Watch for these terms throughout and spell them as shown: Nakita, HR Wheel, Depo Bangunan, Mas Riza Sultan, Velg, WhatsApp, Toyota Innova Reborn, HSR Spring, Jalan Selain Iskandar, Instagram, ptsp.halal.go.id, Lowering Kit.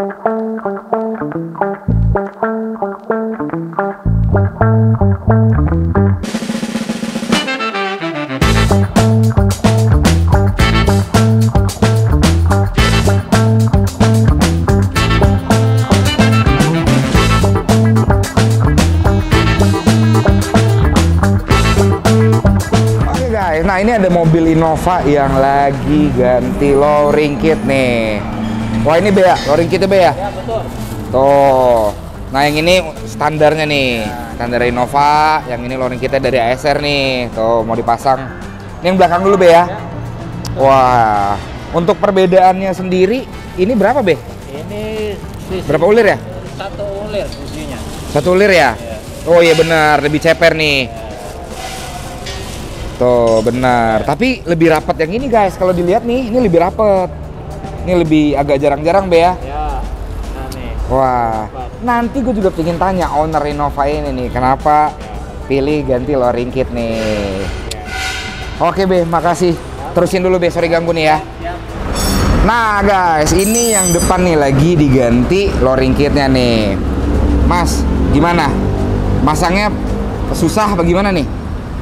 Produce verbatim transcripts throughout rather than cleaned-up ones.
Nah, ini ada mobil Innova yang lagi ganti lowering kit nih. Wah, ini B ya? Lowering kitnya B ya? Ya, betul. Tuh. Nah, yang ini standarnya nih. Standar Innova, yang ini lowering kitnya dari H S R nih. Tuh, mau dipasang. Ini yang belakang dulu B ya? Ya. Wah. Untuk perbedaannya sendiri, ini berapa B? Ini sisi. Berapa ulir ya? Satu ulir sisinya. Satu ulir ya? Ya. Oh iya benar, lebih ceper nih. Ya. Tuh benar, tapi lebih rapat yang ini guys. Kalau dilihat nih, ini lebih rapat. Ini lebih agak jarang-jarang be ya. Ya. Nah, nih. Wah, rapat. Nanti gue juga pengen tanya owner Innova ini nih, kenapa ya pilih ganti lowering kit nih? Ya. Oke be, makasih. Terusin dulu be, sorry ganggu nih ya. Ya. Nah guys, ini yang depan nih lagi diganti lowering kitnya nih. Mas, gimana? Masangnya susah apa gimana nih?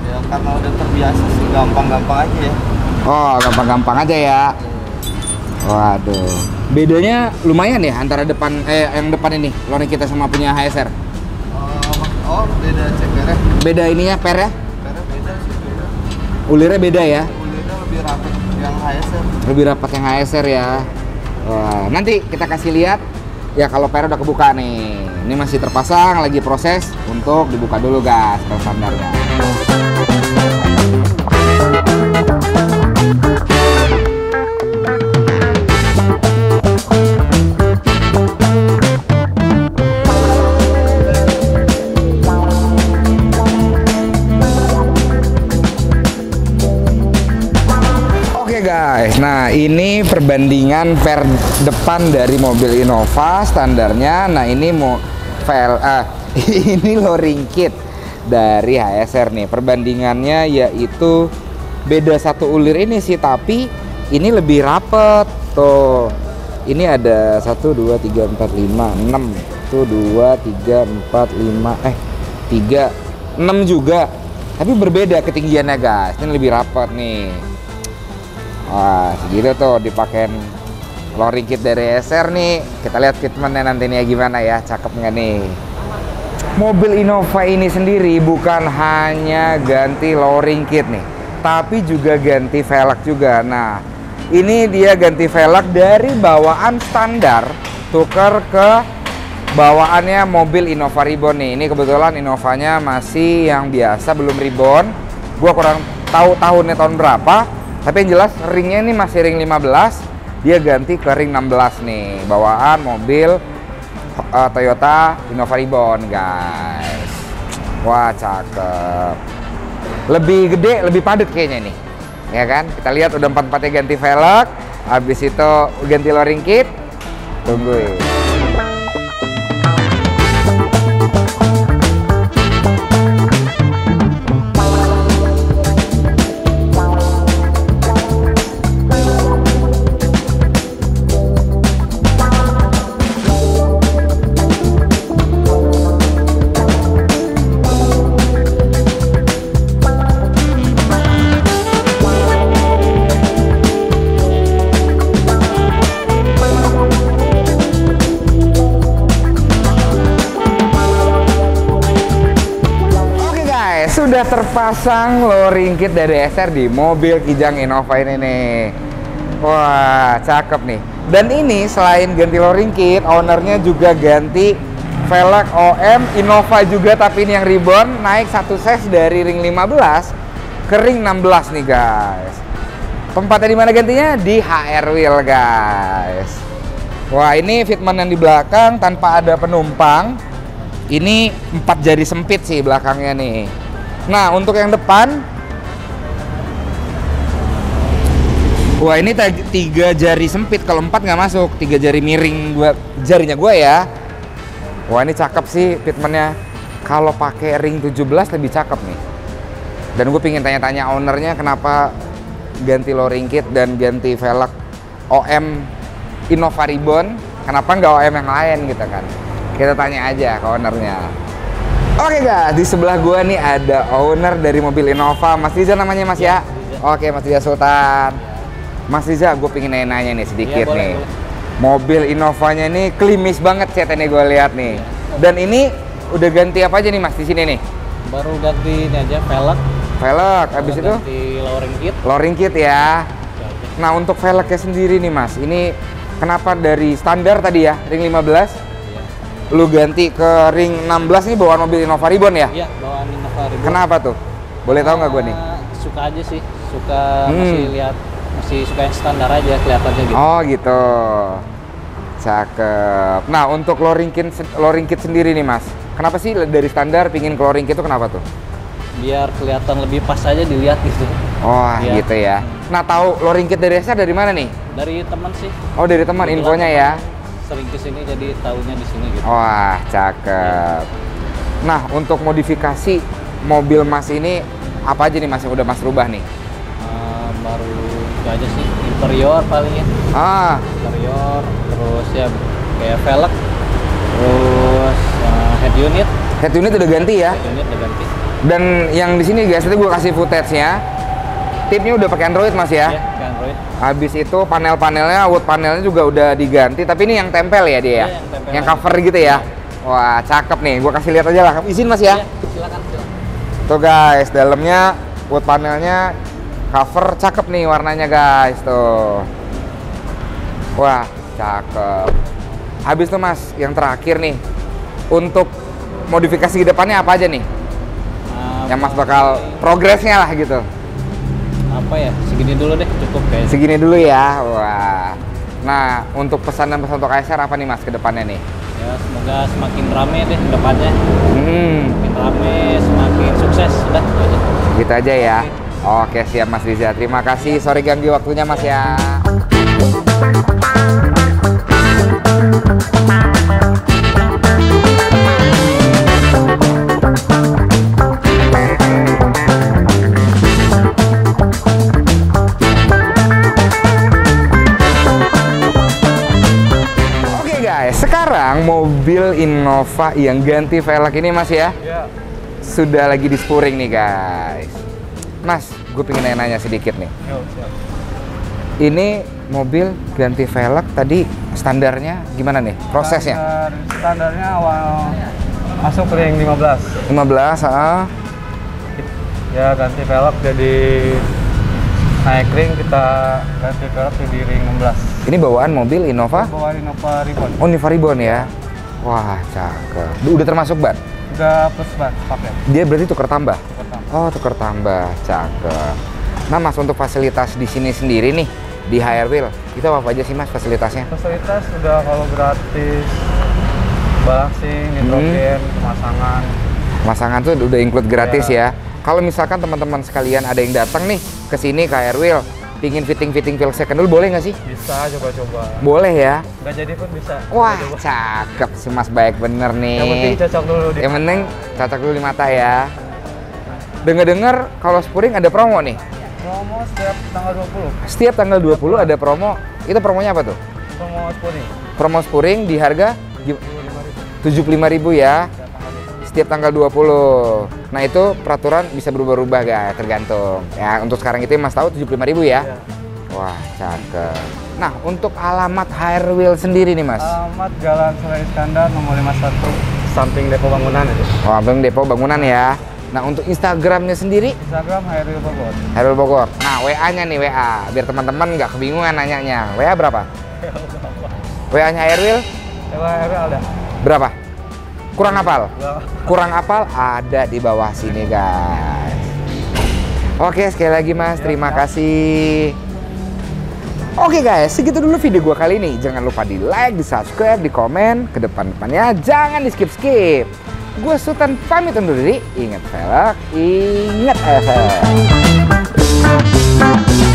Ya, karena udah terbiasa sih, gampang-gampang aja ya. Oh, gampang-gampang aja ya. Waduh. Bedanya lumayan ya antara depan eh yang depan ini, lori kita sama punya H S R. Oh, oh beda cekernya. Beda ininya pernya? Pernya beda sih, beda. Ulirnya beda ya? Ulirnya lebih rapat yang H S R. Lebih rapat yang H S R ya. Wah, nanti kita kasih lihat ya kalau pernya udah kebuka nih. Ini masih terpasang, lagi proses untuk dibuka dulu guys, per standarnya. Nah, ini perbandingan per depan dari mobil Innova standarnya. Nah, ini mau V L A ah, ini lowering kit dari H S R nih. Perbandingannya yaitu beda satu ulir ini sih, tapi ini lebih rapet. Tuh. Ini ada satu dua tiga empat lima enam. Tuh dua tiga empat lima eh tiga enam juga. Tapi berbeda ketinggiannya, guys. Ini lebih rapet nih. Wah, segitu tuh dipakein lowering kit dari H S R nih. Kita lihat fitmentnya nanti nih gimana ya, cakep nggak nih. Mobil Innova ini sendiri bukan hanya ganti lowering kit nih, tapi juga ganti velg juga. Nah, ini dia ganti velg dari bawaan standar tuker ke bawaannya mobil Innova Reborn nih. Ini kebetulan Innovanya masih yang biasa, belum Reborn. Gua kurang tahu tahunnya tahun berapa. Tapi yang jelas ringnya ini masih ring lima belas, dia ganti ke ring enam belas nih, bawaan mobil uh, Toyota Innova Reborn guys. Wah cakep, lebih gede, lebih padat kayaknya nih, ya kan? Kita lihat udah empat-empatnya ganti velg, habis itu ganti lowering kit, tungguin. Sudah terpasang lowering kit dari H S R di mobil Kijang Innova ini nih. Wah, cakep nih. Dan ini selain ganti lowering kit, ownernya juga ganti velg O M Innova juga, tapi ini yang Reborn, naik satu size dari ring lima belas ke ring enam belas nih guys. Tempatnya di mana gantinya? Di H R Wheel guys. Wah, ini fitment yang di belakang tanpa ada penumpang. Ini empat jari sempit sih belakangnya nih. Nah, untuk yang depan, wah ini tiga jari sempit, kalau empat nggak masuk, tiga jari miring gua, jarinya gue ya. Wah ini cakep sih fitmentnya, kalau pakai ring tujuh belas lebih cakep nih. Dan gue pingin tanya-tanya ownernya kenapa ganti lowering kit dan ganti velg O M Innova Reborn kenapa nggak O E M yang lain gitu kan. Kita tanya aja ke ownernya. Oke guys, di sebelah gua nih ada owner dari mobil Innova, Mas Riza namanya Mas ya? ya? Oke, Mas Riza Sultan. Mas Riza, gue pengen nanya-nanya nih sedikit ya, boleh, nih. Boleh. Mobil Innovanya ini klimis banget setannya gue lihat nih. Dan ini udah ganti apa aja nih Mas di sini nih? Baru ganti ini aja, velg. Velg, abis itu? Ganti lowering kit. Lowering kit ya. Nah untuk velgnya sendiri nih Mas, ini kenapa dari standar tadi ya, ring lima belas? Lu ganti ke ring enam belas, ini bawaan mobil Innova Reborn ya? Iya, bawaan Innova Reborn. Kenapa tuh? Boleh tahu nggak gue nih? Suka aja sih, suka hmm. masih lihat, masih suka yang standar aja kelihatannya gitu. Oh gitu, cakep. Nah untuk lowering kit, lowering kit sendiri nih Mas, kenapa sih dari standar pingin ke lowering kit itu kenapa tuh? Biar kelihatan lebih pas aja dilihat gitu. Oh biar. Gitu ya. Nah tahu lowering kit dari H S R dari mana nih? Dari teman sih. Oh dari teman infonya ya? Sering kesini jadi tahunya di sini gitu. Wah cakep. Nah untuk modifikasi mobil Mas ini apa aja nih Mas yang udah Mas rubah nih? Uh, baru itu aja sih, interior palingnya. Ah. Interior, terus ya kayak velg, terus uh, head unit. Head unit udah ganti ya? Head unit udah ganti. Dan yang di sini guys, tadi gue kasih footage-nya. Tipnya udah pakai Android Mas ya? Yeah. Habis itu panel-panelnya, wood panelnya juga udah diganti, tapi ini yang tempel ya dia ya? Iya, yang, yang cover aja. Gitu ya? Wah cakep nih, gua kasih lihat aja lah, izin Mas ya? Iya, silakan, silakan. Tuh guys, dalamnya wood panelnya cover cakep nih warnanya guys, tuh. Wah cakep. Habis tuh Mas, yang terakhir nih, untuk modifikasi depannya apa aja nih? Nah, yang Mas bakal ini... progresnya lah gitu. Apa ya, segini dulu deh, cukup kayaknya. Segini dulu ya, wah. Nah, untuk pesan dan pesan untuk H S R apa nih Mas ke depannya nih? Ya, semoga semakin rame deh ke depannya. Hmm. Semakin rame, semakin sukses, udah gitu aja. Gitu aja ya. Oke, siap Mas Riza. Terima kasih, sorry ganggu waktunya Mas ya. Mobil Innova yang ganti velg ini Mas ya, ya. Sudah lagi di spuring nih guys. Mas, gue pengen nanya, nanya sedikit nih. Yo, ini mobil ganti velg tadi standarnya gimana nih prosesnya? Standar, standarnya awal masuk ring lima belas. lima belas, ah. Ya ganti velg jadi naik ring, kita ganti velg jadi ring enam belas. Ini bawaan mobil Innova? Bawaan Innova Reborn. Oh, Innova Reborn ya? Wah, cakep. Udah termasuk ban? Udah plus ban, pakai. Dia berarti tuker tambah? Tuker tambah. Oh, tuker tambah. Cakep. Nah, Mas, untuk fasilitas di sini sendiri nih, di H R Wheel, kita apa aja sih, Mas, fasilitasnya? Fasilitas udah kalau gratis, balancing, nitrogen, hmm. pemasangan. Pemasangan tuh udah include gratis ya? ya. Kalau misalkan teman-teman sekalian ada yang datang nih ke sini ke H R Wheel, pingin fitting-fitting velg second dulu, boleh nggak sih? Bisa, coba-coba. Boleh ya? Nggak jadi pun bisa. Wah, coba -coba. Cakep si Mas, baik bener nih. Yang penting cocok dulu di Yang penting cocok dulu di mata ya. Dengar-dengar kalau spuring ada promo nih? Promo setiap tanggal dua puluh. Setiap tanggal dua puluh ada promo. Itu promonya apa tuh? Promo spuring. Promo spuring di harga tujuh puluh lima ribu ya. Setiap tanggal dua puluh. Nah itu peraturan bisa berubah-ubah guys, tergantung. Ya untuk sekarang itu Mas tahu tujuh puluh lima ribu ya? Ya. Wah cakep. Nah untuk alamat H R Wheel sendiri nih Mas? Alamat Jalan Selain Iskandar nomor lima puluh satu, samping Depo Bangunan itu. Oh, samping Depo Bangunan ya. Nah untuk Instagramnya sendiri? Instagram H R Wheel Bogor. H R Wheel Bogor. Nah W A-nya nih, W A, biar teman-teman nggak kebingungan nanyanya. W A berapa? W A-nya H R Wheel? H R Wheel ada. Berapa? Kurang apal? Kurang apal ada di bawah sini guys. Oke sekali lagi Mas, terima kasih. Oke guys, segitu dulu video gue kali ini. Jangan lupa di like, di subscribe, di komen. Ke depan-depannya jangan di skip-skip. Gue Sultan pamit undur diri. Ingat velg, ingat F F.